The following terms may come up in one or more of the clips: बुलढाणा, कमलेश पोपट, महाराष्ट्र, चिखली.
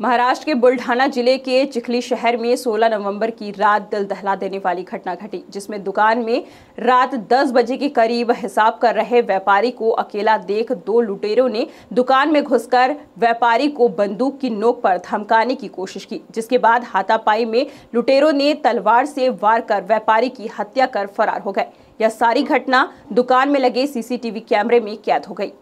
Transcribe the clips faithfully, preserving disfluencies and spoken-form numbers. महाराष्ट्र के बुलढाणा जिले के चिखली शहर में सोलह नवंबर की रात दिल दहला देने वाली घटना घटी, जिसमें दुकान में रात दस बजे के करीब हिसाब कर रहे व्यापारी को अकेला देख दो लुटेरों ने दुकान में घुसकर व्यापारी को बंदूक की नोक पर धमकाने की कोशिश की, जिसके बाद हाथापाई में लुटेरों ने तलवार से वार कर व्यापारी की हत्या कर फरार हो गए। यह सारी घटना दुकान में लगे सीसीटीवी कैमरे में कैद हो गई।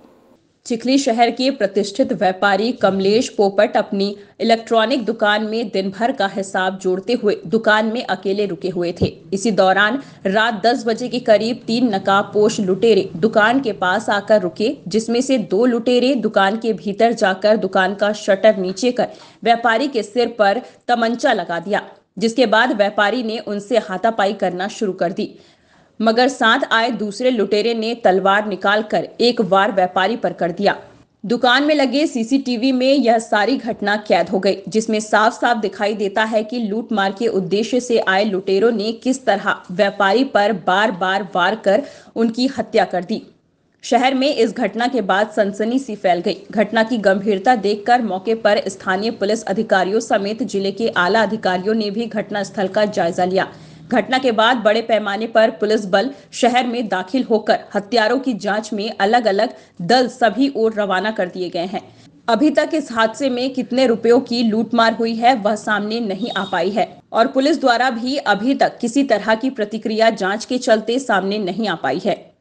चिखली शहर के प्रतिष्ठित व्यापारी कमलेश पोपट अपनी इलेक्ट्रॉनिक दुकान में दिन भर का हिसाब जोड़ते हुए दुकान में अकेले रुके हुए थे। इसी दौरान रात दस बजे के करीब तीन नकाबपोश लुटेरे दुकान के पास आकर रुके, जिसमें से दो लुटेरे दुकान के भीतर जाकर दुकान का शटर नीचे कर व्यापारी के सिर पर तमंचा लगा दिया, जिसके बाद व्यापारी ने उनसे हाथापाई करना शुरू कर दी, मगर साथ आए दूसरे लुटेरे ने तलवार निकालकर एक वार व्यापारी पर कर दिया। दुकान में लगे सीसीटीवी में यह सारी घटना कैद हो गई, जिसमें साफ साफ दिखाई देता है कि लूटमार के उद्देश्य से आए लुटेरों ने किस तरह व्यापारी पर बार बार वार कर उनकी हत्या कर दी। शहर में इस घटना के बाद सनसनी सी फैल गई। घटना की गंभीरता देखकर मौके पर स्थानीय पुलिस अधिकारियों समेत जिले के आला अधिकारियों ने भी घटनास्थल का जायजा लिया। घटना के बाद बड़े पैमाने पर पुलिस बल शहर में दाखिल होकर हत्यारों की जांच में अलग अलग दल सभी ओर रवाना कर दिए गए हैं। अभी तक इस हादसे में कितने रुपयों की लूटमार हुई है वह सामने नहीं आ पाई है, और पुलिस द्वारा भी अभी तक किसी तरह की प्रतिक्रिया जांच के चलते सामने नहीं आ पाई है।